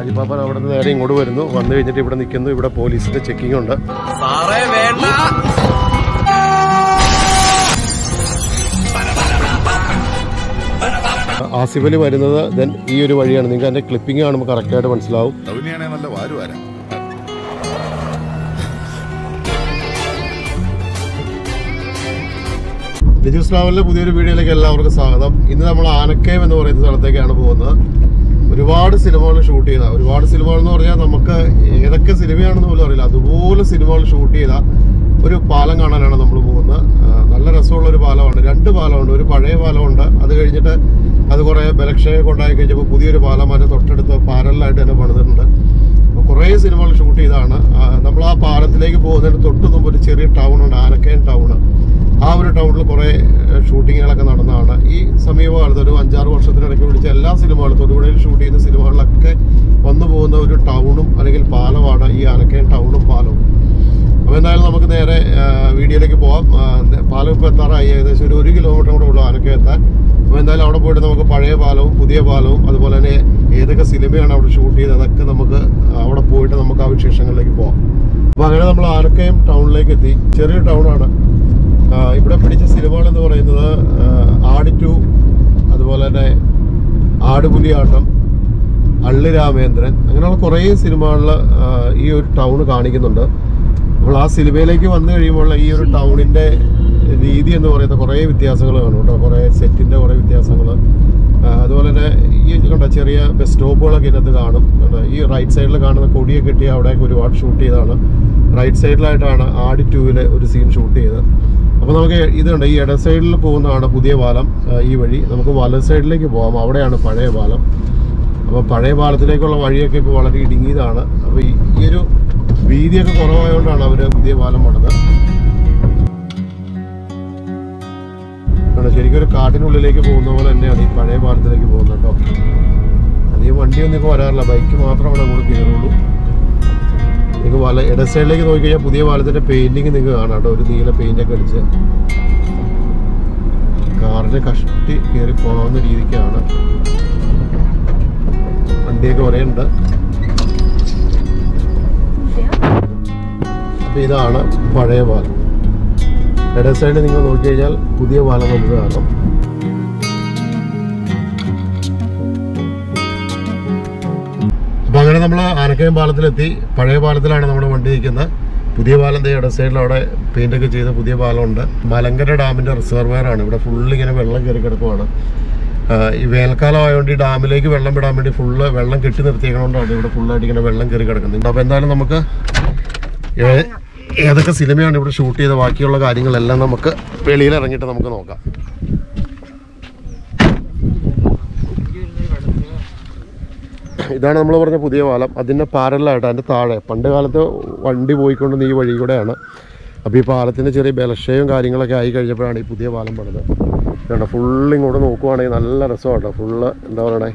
ഷാജി പാപ്പൻ അവിടെ നിന്ന് നേരെ ഇങ്ങോട്ട് വരുന്നു. വന്നു കഴിഞ്ഞിട്ട് ഇവിടെ നിൽക്കുന്നു. ഇവിടെ പോലീസിന്റെ ചെക്കിംഗ് ഉണ്ട്. ആസിഫലി വരുന്നത് ദെൻ ഈ ഒരു വഴിയാണ്. നിങ്ങൾക്ക് അതിന്റെ ക്ലിപ്പിംഗ് കാണുമ്പോൾ കറക്റ്റ് ആയിട്ട് മനസ്സിലാവും. രജീവ് സ്ലാവലിന്റെ പുതിയൊരു വീഡിയോയിലേക്ക് എല്ലാവർക്കും സ്വാഗതം. ഇന്ന് നമ്മൾ ആനക്കയം എന്ന് പറയുന്ന സ്ഥലത്തേക്കാണ് പോകുന്നത്. ഒരുപാട് സിനിമകൾ ഷൂട്ട് ചെയ്ത, ഒരുപാട് സിനിമകളെന്ന് പറഞ്ഞാൽ നമുക്ക് ഏതൊക്കെ സിനിമയാണെന്ന് പോലും അറിയില്ല, അതുപോലെ സിനിമകൾ ഷൂട്ട് ചെയ്ത ഒരു പാലം കാണാനാണ് നമ്മൾ പോകുന്നത്. നല്ല രസമുള്ളൊരു പാലമാണ്. രണ്ട് പാലമുണ്ട്. ഒരു പഴയ പാലമുണ്ട്, അത് കഴിഞ്ഞിട്ട് അത് കുറേ ബലക്ഷയം കൊണ്ടായി കഴിഞ്ഞപ്പോൾ പുതിയൊരു പാലം അതിന് തൊട്ടടുത്ത് പാരലായിട്ട് തന്നെ പണിതിട്ടുണ്ട്. അപ്പോൾ കുറേ സിനിമകൾ ഷൂട്ട് ചെയ്താണ്. നമ്മൾ ആ പാലത്തിലേക്ക് പോകുന്നതിന് തൊട്ടുമുമ്പ് ഒരു ചെറിയ ടൗണുണ്ട്, ആനക്കയം ടൗണ്. ആ ഒരു ടൗണിൽ കുറേ ഷൂട്ടിങ്ങുകളൊക്കെ നടന്നതാണ്. ഈ സമീപകാലത്ത് ഒരു 5-6 വർഷത്തിനിടയ്ക്ക് പിടിച്ച എല്ലാ സിനിമകളും, തൊടുപുഴയിൽ ഷൂട്ട് ചെയ്യുന്ന സിനിമകളിലൊക്കെ വന്നു പോകുന്ന ഒരു ടൗണും അല്ലെങ്കിൽ പാലമാണ് ഈ ആനക്കയം ടൗണും പാലവും. അപ്പോൾ എന്തായാലും നമുക്ക് നേരെ വീഡിയോയിലേക്ക് പോകാം. പാലം ഇപ്പോൾ എത്താറായി, ഏകദേശം ഒരു 1 കിലോമീറ്റർ കൂടെ ഉള്ളൂ ആനക്കയം എത്താൻ. അപ്പോൾ എന്തായാലും അവിടെ പോയിട്ട് നമുക്ക് പഴയ പാലവും പുതിയ പാലവും അതുപോലെ തന്നെ ഏതൊക്കെ സിനിമയാണ് അവിടെ ഷൂട്ട് ചെയ്തത് അതൊക്കെ നമുക്ക് അവിടെ പോയിട്ട് നമുക്ക് ആ വിശേഷങ്ങളിലേക്ക് പോകാം. അപ്പോൾ അങ്ങനെ നമ്മൾ ആനക്കയം ടൗണിലേക്ക് എത്തി. ചെറിയ ടൗണാണ്. ഇവിടെ പിടിച്ച സിനിമകളെന്ന് പറയുന്നത് ആടിറ്റു, അതുപോലെ തന്നെ ആടുപുലിയാട്ടം, അള്ളി രാമേന്ദ്രൻ, അങ്ങനെയുള്ള കുറേ സിനിമകളിൽ ഈ ഒരു ടൗൺ കാണിക്കുന്നുണ്ട്. അപ്പോൾ ആ സിനിമയിലേക്ക് വന്നു കഴിയുമ്പോൾ ഈ ഒരു ടൗണിൻ്റെ രീതി എന്ന് പറയുന്ന കുറേ വ്യത്യാസങ്ങൾ കാണും കേട്ടോ. കുറേ സെറ്റിൻ്റെ കുറേ വ്യത്യാസങ്ങൾ, അതുപോലെ തന്നെ ഈ കണ്ട ചെറിയ ബസ് സ്റ്റോപ്പുകളൊക്കെ ഇതിനകത്ത് കാണും. ഈ റൈറ്റ് സൈഡിൽ കാണുന്ന കൊടിയൊക്കെ കിട്ടിയ അവിടെയൊക്കെ ഒരുപാട് ഷൂട്ട് ചെയ്തതാണ്. റൈറ്റ് സൈഡിലായിട്ടാണ് ആടിറ്റൂവിലെ ഒരു സീൻ ഷൂട്ട് ചെയ്തത്. അപ്പോൾ നമുക്ക് ഇതുണ്ട്, ഈ ഇട സൈഡിൽ പോകുന്നതാണ് പുതിയ പാലം. ഈ വഴി നമുക്ക് വലത് സൈഡിലേക്ക് പോകാം, അവിടെയാണ് പഴയ പാലം. അപ്പോൾ പഴയ പാലത്തിലേക്കുള്ള വഴിയൊക്കെ ഇപ്പോൾ വളരെ ഇടുങ്ങിയതാണ്. അപ്പോൾ ഈ ഒരു വീതിയൊക്കെ കുറവായതുകൊണ്ടാണ് അവർ പുതിയ പാലം പണിത്. ശരിക്കും ഒരു കാട്ടിനുള്ളിലേക്ക് പോകുന്ന പോലെ തന്നെയാണ് ഈ പഴയ പാലത്തിലേക്ക് പോകുന്നത് കേട്ടോ. അധികം വണ്ടിയൊന്നും ഇപ്പോൾ വരാറില്ല, ബൈക്ക് മാത്രം അവിടെ കൂടെ കയറുള്ളൂ. നിങ്ങൾക്ക് വല ഇട സൈഡിലേക്ക് നോക്കിക്കഴിഞ്ഞാൽ പുതിയ പാലത്തിൻ്റെ പെയിൻറ്റിങ് നിങ്ങൾക്ക് കാണാം കേട്ടോ. ഒരു നീല പെയിൻ്റൊക്കെ അടിച്ച് കാറിന് കഷ്ടി കയറി പോകാവുന്ന രീതിക്കാണ്. വണ്ടിയൊക്കെ കുറേയുണ്ട്. അപ്പോൾ ഇതാണ് പഴയ പാലം. ഇട സൈഡിൽ നിങ്ങൾ നോക്കിക്കഴിഞ്ഞാൽ പുതിയ പാലം നമുക്ക് കാണാം. അപ്പോൾ അങ്ങനെ നമ്മൾ ആനക്കയം പാലത്തിലെത്തി. പഴയ പാലത്തിലാണ് നമ്മുടെ വണ്ടി നിൽക്കുന്നത്. പുതിയ പാലം ഇട സൈഡിൽ അവിടെ പെയിൻ്റൊക്കെ ചെയ്ത പുതിയ പാലമുണ്ട്. മലങ്കര ഡാമിൻ്റെ റിസർവെയറാണ്. ഇവിടെ ഫുള്ള് ഇങ്ങനെ വെള്ളം കയറി കിടക്കുവാണ്. ഈ വേനൽക്കാലം ആയതുകൊണ്ട് ഈ ഡാമിലേക്ക് വെള്ളം വിടാൻ വേണ്ടി ഫുള്ള് വെള്ളം കെട്ടി നിർത്തിയേക്കണോണ്ടാണ് ഇവിടെ ഫുള്ളായിട്ട് ഇങ്ങനെ വെള്ളം കയറി കിടക്കുന്നത്. അപ്പോൾ എന്തായാലും നമുക്ക് ഏതൊക്കെ സിനിമയാണ് ഇവിടെ ഷൂട്ട് ചെയ്ത ബാക്കിയുള്ള കാര്യങ്ങളെല്ലാം നമുക്ക് വെളിയിലിറങ്ങിയിട്ട് നമുക്ക് നോക്കാം. ഇതാണ് നമ്മൾ പറഞ്ഞ പുതിയ പാലം. അതിൻ്റെ പാരലായിട്ട് അതിൻ്റെ താഴെ പണ്ട് കാലത്ത് വണ്ടി പോയിക്കൊണ്ടുവന്ന ഈ വഴി കൂടെയാണ്. അപ്പോൾ ഈ പാലത്തിൻ്റെ ചെറിയ ബലക്ഷയവും കാര്യങ്ങളൊക്കെ ആയി കഴിഞ്ഞപ്പോഴാണ് ഈ പുതിയ പാലം പണിത്. ഇതുകൊണ്ട് ഫുള്ള് ഇങ്ങോട്ട് നോക്കുവാണെങ്കിൽ നല്ല രസമാണ്. ഫുള്ള് എന്താ പറയണേ,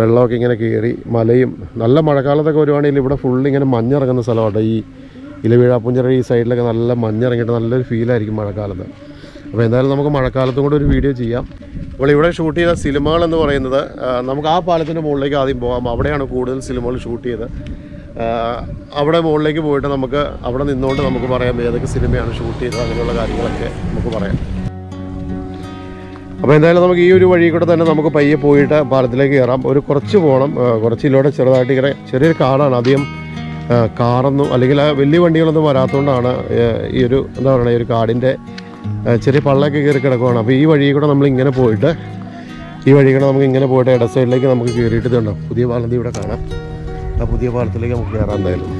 വെള്ളമൊക്കെ ഇങ്ങനെ കയറി മലയും. നല്ല മഴക്കാലത്തൊക്കെ വരുവാണെങ്കിൽ ഇവിടെ ഫുള്ള് ഇങ്ങനെ മഞ്ഞിറങ്ങുന്ന സ്ഥലമാണ്. ഈ ഇലവീഴാപ്പുഞ്ചിറ ഈ സൈഡിലൊക്കെ നല്ല മഞ്ഞിറങ്ങിയിട്ട് നല്ലൊരു ഫീലായിരിക്കും മഴക്കാലത്ത്. അപ്പോൾ എന്തായാലും നമുക്ക് മഴക്കാലത്തും കൂടെ ഒരു വീഡിയോ ചെയ്യാം. അപ്പോൾ ഇവിടെ ഷൂട്ട് ചെയ്ത സിനിമകളെന്ന് പറയുന്നത് നമുക്ക് ആ പാലത്തിൻ്റെ മുകളിലേക്ക് ആദ്യം പോകാം. അവിടെയാണ് കൂടുതൽ സിനിമകൾ ഷൂട്ട് ചെയ്ത്. അവിടെ മുകളിലേക്ക് പോയിട്ട് നമുക്ക് അവിടെ നിന്നുകൊണ്ട് നമുക്ക് പറയാം ഏതൊക്കെ സിനിമയാണ് ഷൂട്ട് ചെയ്തത്, അങ്ങനെയുള്ള കാര്യങ്ങളൊക്കെ നമുക്ക് പറയാം. അപ്പോൾ എന്തായാലും നമുക്ക് ഈ ഒരു വഴി കൂടെ തന്നെ നമുക്ക് പയ്യെ പോയിട്ട് പാലത്തിലേക്ക് കയറാം. ഒരു കുറച്ച് പോകണം, കുറച്ചിലൂടെ ചെറുതായിട്ട് ഇങ്ങനെ ചെറിയൊരു കാടാണ്. അധികം കാറൊന്നും അല്ലെങ്കിൽ വലിയ വണ്ടികളൊന്നും വരാത്തതുകൊണ്ടാണ് ഈ ഒരു എന്താ പറയുക, ഈ ഒരു കാടിൻ്റെ ചെറിയ പള്ളയൊക്കെ കയറി കിടക്കുവാണ്. അപ്പോൾ ഈ വഴി കൂടെ നമ്മളിങ്ങനെ പോയിട്ട് ഇട സൈഡിലേക്ക് നമുക്ക് കയറിയിട്ട് ഇതുണ്ടാവും. പുതിയ പാലത്തിൽ ഇവിടെ കാണാം. ആ പുതിയ പാലത്തിലേക്ക് നമുക്ക് കയറാൻ എന്തായാലും.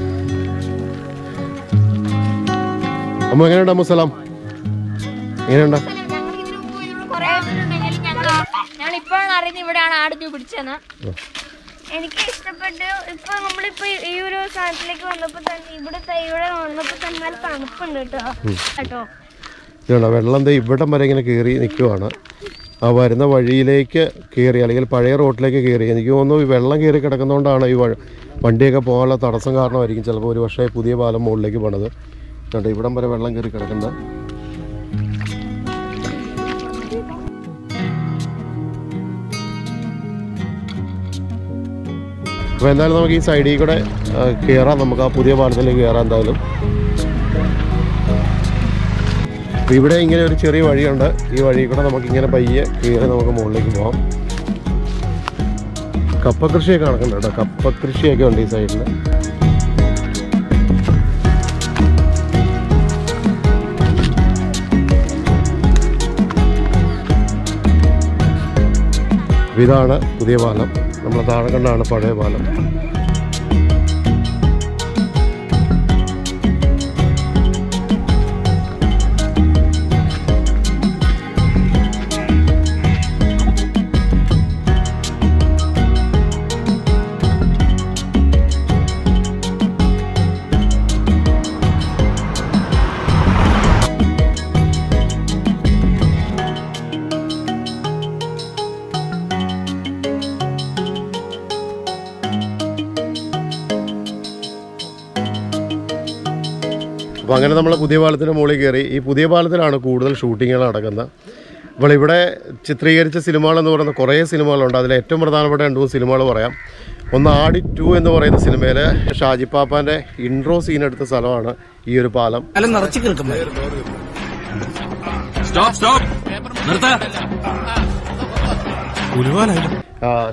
അമ്മ എങ്ങനെയുണ്ട് അമ്മ സ്ഥലം എങ്ങനെയുണ്ടോ? എനിക്ക് ഇഷ്ടപ്പെട്ടു. ഇപ്പൊ നമ്മളിപ്പോ ഈ ഒരു സ്ഥലത്തിലേക്ക് വന്നപ്പോ തന്നെ ഇവിടെ വന്നപ്പോ തന്നെ തണുപ്പുണ്ട് കേട്ടോ. ഇതുകൊണ്ട് വെള്ളം ഇവിടം വരെ ഇങ്ങനെ കയറി നിൽക്കുവാണ്. ആ വരുന്ന വഴിയിലേക്ക് കയറി അല്ലെങ്കിൽ പഴയ റോട്ടിലേക്ക് കയറി. എനിക്ക് തോന്നുന്നു ഈ വെള്ളം കയറി കിടക്കുന്നതുകൊണ്ടാണ് ഈ വണ്ടിയൊക്കെ പോകാനുള്ള തടസ്സം കാരണമായിരിക്കും ചിലപ്പോൾ ഒരു പക്ഷേ പുതിയ പാലം മുകളിലേക്ക് പോണത്. അതുകൊണ്ട് ഇവിടം വരെ വെള്ളം കയറി കിടക്കുന്നത്. അപ്പോൾ എന്തായാലും നമുക്ക് ഈ സൈഡിൽ കൂടെ കയറാം, നമുക്ക് ആ പുതിയ പാലത്തിലേക്ക് കയറാം എന്തായാലും. അപ്പോൾ ഇവിടെ ഇങ്ങനെ ഒരു ചെറിയ വഴിയുണ്ട്, ഈ വഴി കൂടെ നമുക്കിങ്ങനെ പയ്യെ കയറി നമുക്ക് മുകളിലേക്ക് പോകാം. കപ്പകൃഷിയൊക്കെ നടക്കുന്നുണ്ട് കേട്ടോ, കപ്പകൃഷിയൊക്കെ ഉണ്ട് ഈ സൈഡിൽ. ഇതാണ് പുതിയ പാലം, നമ്മൾ താഴെ കണ്ടാണ് പഴയ പാലം. അപ്പോൾ അങ്ങനെ നമ്മൾ പുതിയ പാലത്തിൻ്റെ മുകളിൽ കയറി. ഈ പുതിയ പാലത്തിലാണ് കൂടുതൽ ഷൂട്ടിങ്ങുകൾ നടക്കുന്നത്. അപ്പോൾ ഇവിടെ ചിത്രീകരിച്ച സിനിമകളെന്ന് പറയുന്ന കുറേ സിനിമകളുണ്ട്. അതിൽ ഏറ്റവും പ്രധാനപ്പെട്ട രണ്ട് മൂന്ന് സിനിമകൾ പറയാം. ഒന്ന് ആടി 2 എന്ന് പറയുന്ന സിനിമയിൽ ഷാജി പാപ്പാൻ്റെ ഇൻട്രോ സീൻ എടുത്ത സ്ഥലമാണ് ഈ ഒരു പാലം.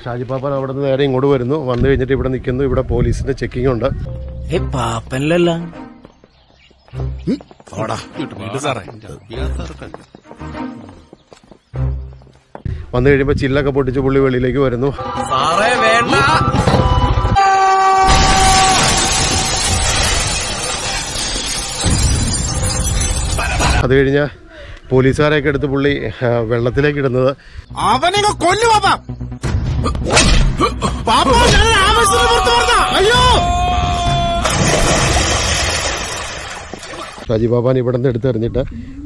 ഷാജി പാപ്പാൻ അവിടെ നിന്ന് നേരെ ഇങ്ങോട്ട് വരുന്നു, വന്നു കഴിഞ്ഞിട്ട് ഇവിടെ നിൽക്കുന്നു. ഇവിടെ പോലീസിൻ്റെ ചെക്കിംഗ് ഉണ്ട്. വന്നു കഴിയുമ്പോ ചില്ലൊക്കെ പൊട്ടിച്ച് പുള്ളി വെളിയിലേക്ക് വരുന്നു. അത് കഴിഞ്ഞ പോലീസുകാരെയൊക്കെ എടുത്ത് പുള്ളി വെള്ളത്തിലേക്ക് ഇടുന്നത്. ഷാജി ബാബാൻ ഇവിടെ നിന്ന് എടുത്തെറിഞ്ഞിട്ട്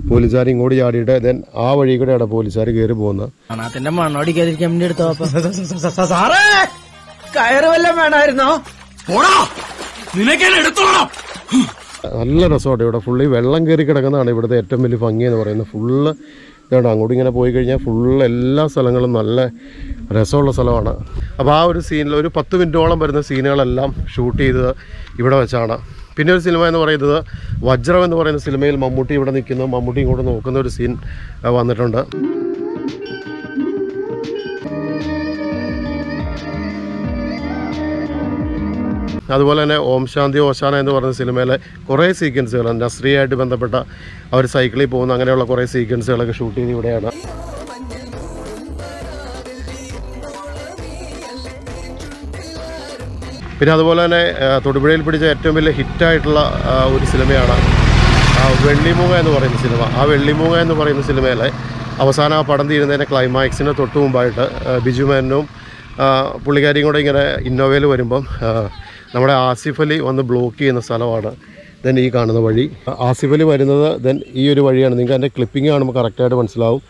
പോലീസുകാർ ഇങ്ങോട്ട് ചാടിയിട്ട് ദെൻ ആ വഴി കൂടെയാണ് പോലീസുകാർ കയറി പോകുന്നത്. നല്ല രസമാണ് ഇവിടെ, ഫുള്ള് വെള്ളം കയറി കിടക്കുന്നതാണ് ഇവിടുത്തെ ഏറ്റവും വലിയ ഭംഗി എന്ന് പറയുന്നത്. ഫുള്ള് ഇതാണ്, അങ്ങോട്ട് ഇങ്ങനെ പോയി കഴിഞ്ഞാൽ ഫുള്ള് എല്ലാ സ്ഥലങ്ങളും നല്ല രസമുള്ള സ്ഥലമാണ്. അപ്പോൾ ആ ഒരു സീനിൽ ഒരു 10 മിനിറ്റോളം വരുന്ന സീനുകളെല്ലാം ഷൂട്ട് ചെയ്തത് ഇവിടെ വെച്ചാണ്. പിന്നെ ഒരു സിനിമ എന്ന് പറയുന്നത് വജ്രം എന്ന് പറയുന്ന സിനിമയിൽ മമ്മൂട്ടി ഇവിടെ നിൽക്കുന്നു, മമ്മൂട്ടി ഇങ്ങോട്ട് നോക്കുന്ന ഒരു സീൻ വന്നിട്ടുണ്ട്. അതുപോലെ തന്നെ ഓം ശാന്തി ഓശാന എന്ന് പറയുന്ന സിനിമയിലെ കുറേ സീക്വൻസുകൾ നസ്രിയായിട്ട് ബന്ധപ്പെട്ട അവർ സൈക്കിളിൽ പോകുന്ന അങ്ങനെയുള്ള കുറേ സീക്വൻസുകളൊക്കെ ഷൂട്ട് ചെയ്ത് ഇവിടെയാണ്. പിന്നെ അതുപോലെ തന്നെ തൊടുപുഴയിൽ പിടിച്ച ഏറ്റവും വലിയ ഹിറ്റായിട്ടുള്ള ഒരു സിനിമയാണ് വെള്ളിമൂങ്ങ എന്ന് പറയുന്ന സിനിമ. ആ വെള്ളിമൂങ്ങ എന്ന് പറയുന്ന സിനിമയിലെ അവസാനം ആ പടം തീരുന്നതിൻ്റെ ക്ലൈമാക്സിന് തൊട്ട് മുമ്പായിട്ട് ബിജുമേനും പുള്ളിക്കാരിയും കൂടെ ഇങ്ങനെ ഇന്നോവയിൽ വരുമ്പം നമ്മുടെ ആസിഫ് അലി വന്ന് ബ്ലോക്ക് ചെയ്യുന്ന സ്ഥലമാണ് ദെൻ ഈ കാണുന്ന വഴി. ആസിഫ് അലി വരുന്നത് ദെൻ ഈ ഒരു വഴിയാണ്. നിങ്ങൾക്ക് അതിൻ്റെ ക്ലിപ്പിംഗ് കാണുമ്പോൾ കറക്റ്റായിട്ട് മനസ്സിലാവും.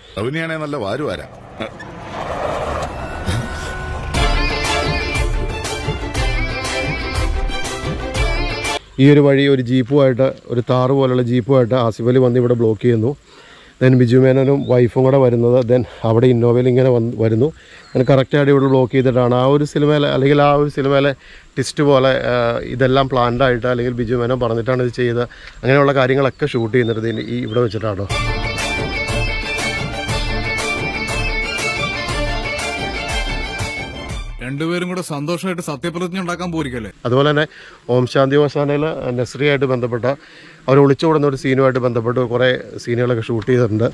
ഈ ഒരു വഴി ഒരു ജീപ്പുമായിട്ട്, ഒരു താറ് പോലെയുള്ള ജീപ്പുമായിട്ട് ആസിഫ് അലി വന്ന് ഇവിടെ ബ്ലോക്ക് ചെയ്യുന്നു. ദെൻ ബിജു മേനോനും വൈഫും കൂടെ വരുന്നത് ദെൻ അവിടെ ഇന്നോവയിൽ ഇങ്ങനെ വരുന്നു. ഞാൻ കറക്റ്റായിട്ട് ഇവിടെ ബ്ലോക്ക് ചെയ്തിട്ടാണ്. ആ ഒരു സിനിമയിലെ അല്ലെങ്കിൽ ആ ഒരു സിനിമയിലെ ടിസ്റ്റ് പോലെ ഇതെല്ലാം പ്ലാൻഡായിട്ട് അല്ലെങ്കിൽ ബിജു മേനോൻ പറഞ്ഞിട്ടാണ് ഇത് ചെയ്തത്. അങ്ങനെയുള്ള കാര്യങ്ങളൊക്കെ ഷൂട്ട് ചെയ്യുന്നത് ഈ ഇവിടെ വെച്ചിട്ടാണോ. രണ്ടുപേരും കൂടെ സന്തോഷമായിട്ട് സത്യപ്രതിജ്ഞ ഉണ്ടാക്കാൻ പോയിരിക്കല്ലേ. അതുപോലെ തന്നെ ഓം ശാന്തി ഓശാനയിൽ നസ്രിയായിട്ട് ബന്ധപ്പെട്ട അവർ ഒളിച്ചുകൂടുന്ന ഒരു സീനുമായിട്ട് ബന്ധപ്പെട്ട് കുറേ സീനുകളൊക്കെ ഷൂട്ട് ചെയ്തിട്ടുണ്ട്.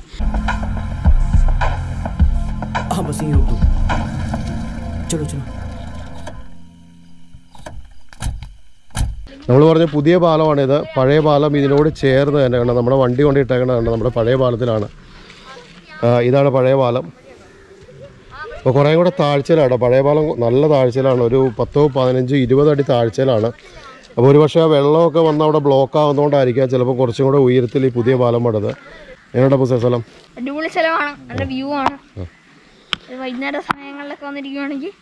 നമ്മൾ പറഞ്ഞ പുതിയ പാലമാണിത്. പഴയ പാലം ഇതിനോട് ചേർന്ന് തന്നെ കണ്ട, നമ്മുടെ വണ്ടി കൊണ്ട് ഇട്ടേക്കണ കണ്ട, നമ്മുടെ പഴയ പാലത്തിലാണ്. ഇതാണ് പഴയ പാലം. അപ്പോൾ കുറേ കൂടെ താഴ്ചയിലാണ് പഴയ പാലം, നല്ല താഴ്ചയിലാണ്. ഒരു 10, 15, 20 അടി താഴ്ചയിലാണ്. അപ്പോൾ ഒരു പക്ഷേ വെള്ളമൊക്കെ വന്ന് അവിടെ ബ്ലോക്ക് ആവുന്നതുകൊണ്ടായിരിക്കാം ചിലപ്പോൾ കുറച്ചും കൂടെ ഉയരത്തിൽ ഈ പുതിയ പാലം പണിത്. എങ്ങോട്ടാ പുതിയ സ്ഥലം? അടിപൊളി സ്ഥലമാണ്, നല്ല വ്യൂ ആണ്. വൈകുന്നേര സമയങ്ങളിലൊക്കെ വന്നിരിക്കുകയാണെങ്കിൽ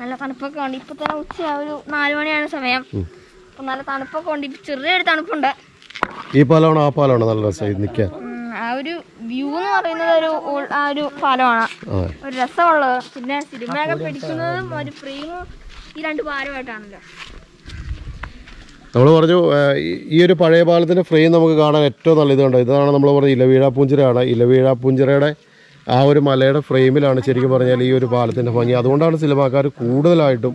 നല്ല തണുപ്പൊക്കെ ഉണ്ട്. ഇപ്പോൾ തന്നെ ഉച്ച ഒരു 4 മണിയാണ് സമയം. അപ്പോൾ നല്ല തണുപ്പൊക്കെ ഉണ്ട്, ചെറിയൊരു തണുപ്പുണ്ട്. ഈ പാലമാണ് ആ പാലമാണ് നല്ല രസമായി നിൽക്കാൻ. ആ ഒരു വ്യൂ എന്ന് പറയുന്നത് ഒരു പാലമാണ്, ഒരു രസമുള്ളത്. പിന്നെ സിനിമയൊക്കെ പിടിക്കുന്നതും ഒരു ഫ്രെയിം ഈ രണ്ട് ഭാരമായിട്ടാണല്ലോ. നമ്മൾ പറഞ്ഞു ഈ ഒരു പഴയ പാലത്തിൻ്റെ ഫ്രെയിം നമുക്ക് കാണാൻ ഏറ്റവും നല്ല ഇതുണ്ട്. ഇതാണ് നമ്മൾ പറഞ്ഞത് ഇലവീഴാപ്പൂഞ്ചിറയാണ്. ഇലവീഴാപ്പൂഞ്ചിറയുടെ ആ ഒരു മലയുടെ ഫ്രെയിമിലാണ് ശരിക്കും പറഞ്ഞാൽ ഈ ഒരു പാലത്തിൻ്റെ ഭംഗി. അതുകൊണ്ടാണ് സിനിമാക്കാർ കൂടുതലായിട്ടും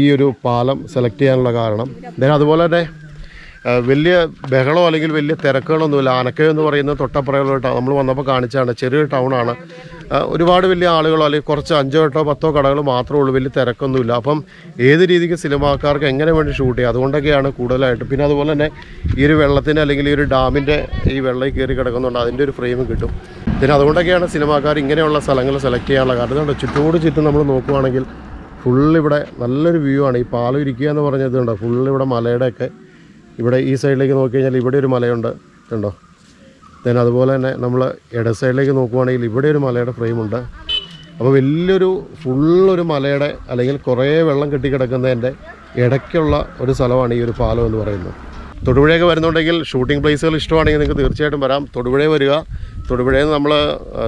ഈ ഒരു പാലം സെലക്ട് ചെയ്യാനുള്ള കാരണം. അതുപോലെ തന്നെ വലിയ ബഹളോ അല്ലെങ്കിൽ വലിയ തിരക്കുകളൊന്നുമില്ല. ആനക്കയം എന്ന് പറയുന്നത് തൊട്ടപ്പുറയുള്ള നമ്മൾ വന്നപ്പോൾ കാണിച്ചാണ്, ചെറിയൊരു ടൗണാണ്. ഒരുപാട് വലിയ ആളുകളോ അല്ലെങ്കിൽ കുറച്ച് 5 or 10 കടകൾ മാത്രമേ ഉള്ളൂ, വലിയ തിരക്കൊന്നുമില്ല. അപ്പം ഏത് രീതിക്ക് സിനിമാക്കാർക്ക് എങ്ങനെ വേണ്ടി ഷൂട്ട് ചെയ്യുക, അതുകൊണ്ടൊക്കെയാണ് കൂടുതലായിട്ട്. പിന്നെ അതുപോലെ തന്നെ ഈ ഒരു വെള്ളത്തിന് അല്ലെങ്കിൽ ഈ ഒരു ഡാമിൻ്റെ ഈ വെള്ളം കയറി കിടക്കുന്നുണ്ട്, അതിൻ്റെ ഒരു ഫ്രെയിം കിട്ടും. പിന്നെ അതുകൊണ്ടൊക്കെയാണ് സിനിമാക്കാർ ഇങ്ങനെയുള്ള സ്ഥലങ്ങൾ സെലക്ട് ചെയ്യാനുള്ള കാരണം. ചുറ്റും നമ്മൾ നോക്കുകയാണെങ്കിൽ ഫുള്ളിവിടെ നല്ലൊരു വ്യൂ ആണ്. ഈ പാലം ഇരിക്കുക എന്ന് പറഞ്ഞതുകൊണ്ട് ഫുള്ളിവിടെ മലയുടെയൊക്കെ ഇവിടെ ഈ സൈഡിലേക്ക് നോക്കി കഴിഞ്ഞാൽ ഇവിടെ ഒരു മലയുണ്ട്, ഉണ്ടോ? പിന്നെ അതുപോലെ തന്നെ നമ്മൾ ഇട സൈഡിലേക്ക് നോക്കുകയാണെങ്കിൽ ഇവിടെ ഒരു മലയുടെ ഫ്രെയിമുണ്ട്. അപ്പോൾ വലിയൊരു ഫുള്ളൊരു മലയുടെ അല്ലെങ്കിൽ കുറേ വെള്ളം കെട്ടിക്കിടക്കുന്നതിൻ്റെ ഇടയ്ക്കുള്ള ഒരു സ്ഥലമാണ് ഈ ഒരു പാലം എന്ന് പറയുന്നത്. തൊടുപുഴയൊക്കെ വരുന്നുണ്ടെങ്കിൽ ഷൂട്ടിംഗ് പ്ലേസുകൾ ഇഷ്ടമാണെങ്കിൽ നിങ്ങൾക്ക് തീർച്ചയായിട്ടും വരാം. തൊടുപുഴ വരിക. തൊടുപുഴയിൽ നിന്ന് നമ്മൾ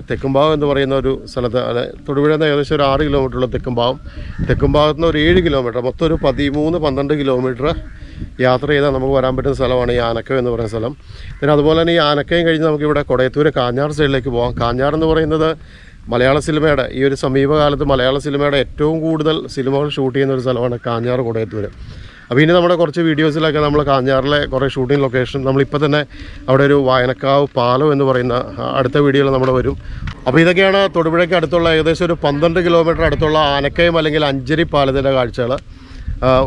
തെക്കുംഭാഗം എന്ന് പറയുന്ന ഒരു സ്ഥലത്ത്, അല്ലെ തൊടുപുഴയിൽ നിന്ന് ഏകദേശം ഒരു 6 km തെക്കുംഭാഗം, തെക്കുംഭാഗത്ത് നിന്ന് ഒരു 7 km, മൊത്തം ഒരു 13-12 km യാത്ര ചെയ്താൽ നമുക്ക് വരാൻ പറ്റുന്ന സ്ഥലമാണ് ഈ ആനക്കയം എന്ന് പറയുന്ന സ്ഥലം. പിന്നെ അതുപോലെ തന്നെ ഈ ആനക്കയം കഴിഞ്ഞ് നമുക്കിവിടെ കൊടയത്തൂർ കാഞ്ഞാർ സൈഡിലേക്ക് പോകാം. കാഞ്ഞാർ എന്ന് പറയുന്നത് മലയാള സിനിമയുടെ ഈ ഒരു സമീപകാലത്ത് മലയാള സിനിമയുടെ ഏറ്റവും കൂടുതൽ സിനിമകൾ ഷൂട്ട് ചെയ്യുന്ന ഒരു സ്ഥലമാണ് കാഞ്ഞാർ, കൊടയത്തൂർ. അപ്പോൾ ഇനി നമ്മുടെ കുറച്ച് വീഡിയോസിലൊക്കെ നമ്മൾ കാഞ്ഞാറിലെ കുറേ ഷൂട്ടിംഗ് ലൊക്കേഷൻ നമ്മളിപ്പോൾ തന്നെ അവിടെ ഒരു വായനക്കാവ് പാലം എന്ന് പറയുന്ന അടുത്ത വീഡിയോയിൽ നമ്മുടെ വരും. അപ്പോൾ ഇതൊക്കെയാണ് തൊടുപുഴയ്ക്ക് അടുത്തുള്ള ഏകദേശം ഒരു 12 km അടുത്തുള്ള ആനക്കയം അല്ലെങ്കിൽ അഞ്ചരി പാലത്തിൻ്റെ കാഴ്ചകൾ.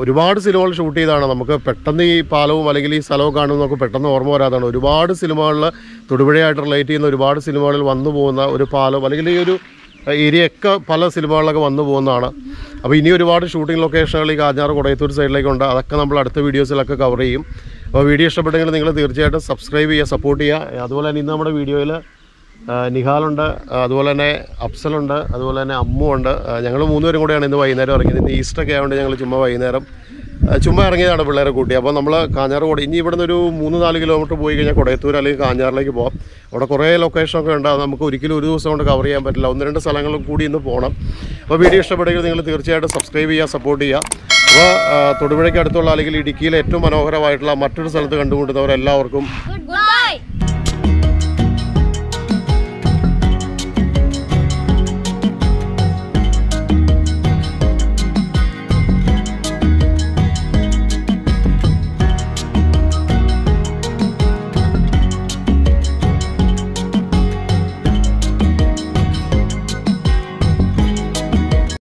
ഒരുപാട് സിനിമകൾ ഷൂട്ട് ചെയ്താണ് നമുക്ക് പെട്ടെന്ന് ഈ പാലവും അല്ലെങ്കിൽ ഈ സ്ഥലവും കാണുന്നതൊക്കെ പെട്ടെന്ന് ഓർമ്മ വരാതാണ്. ഒരുപാട് സിനിമകളിൽ തൊടുപുഴയായിട്ട് റിലേറ്റ് ചെയ്യുന്ന ഒരുപാട് സിനിമകളിൽ വന്നു പോകുന്ന ഒരു പാലം അല്ലെങ്കിൽ ഈ ഒരു ഏരിയയൊക്കെ പല സിനിമകളിലൊക്കെ വന്നു പോകുന്നതാണ്. അപ്പോൾ ഇനി ഒരുപാട് ഷൂട്ടിംഗ് ലൊക്കേഷനുകൾ ഈ കാഞ്ഞാർ കൊടയത്തൂർ സൈഡിലേക്കുണ്ട്. അതൊക്കെ നമ്മൾ അടുത്ത വീഡിയോസിലൊക്കെ കവർ ചെയ്യും. അപ്പോൾ വീഡിയോ ഇഷ്ടപ്പെട്ടെങ്കിൽ നിങ്ങൾ തീർച്ചയായിട്ടും സബ്സ്ക്രൈബ് ചെയ്യുക, സപ്പോർട്ട് ചെയ്യുക. അതുപോലെ തന്നെ ഇന്ന് നമ്മുടെ വീഡിയോയിൽ നിഹാലുണ്ട്, അതുപോലെ തന്നെ അഫ്സലുണ്ട്, അതുപോലെ തന്നെ അമ്മുണ്ട്. ഞങ്ങൾ 3 പേരും കൂടെയാണ് ഇന്ന് വൈകുന്നേരം ഇറങ്ങിയത്. ഇന്ന് ഈസ്റ്ററൊക്കെ ആയതുകൊണ്ട് ഞങ്ങൾ ചുമ്മാ ഇറങ്ങിയതാണ് പിള്ളേരെ കൂട്ടി. അപ്പോൾ നമ്മൾ കാഞ്ഞാർകോട് ഇനി ഇവിടെ നിന്നൊരു 3-4 km പോയി കഴിഞ്ഞാൽ കൊടയത്തൂർ അല്ലെങ്കിൽ കാഞ്ഞാറിലേക്ക് പോകാം. അവിടെ കുറേ ലൊക്കേഷനൊക്കെ ഉണ്ട്, അത് നമുക്ക് ഒരിക്കലും ഒരു ദിവസം കൊണ്ട് കവർ ചെയ്യാൻ പറ്റില്ല. 1-2 സ്ഥലങ്ങൾ കൂടി ഇന്ന് പോകണം. അപ്പോൾ വീഡിയോ ഇഷ്ടപ്പെട്ടെങ്കിൽ നിങ്ങൾ തീർച്ചയായിട്ടും സബ്സ്ക്രൈബ് ചെയ്യുക, സപ്പോർട്ട് ചെയ്യുക. അപ്പോൾ തൊടുപുഴയ്ക്ക് അടുത്തുള്ള അല്ലെങ്കിൽ ഇടുക്കിയിലെ ഏറ്റവും മനോഹരമായിട്ടുള്ള മറ്റൊരു സ്ഥലത്ത് കണ്ടുമുട്ടുന്നവരെല്ലാവർക്കും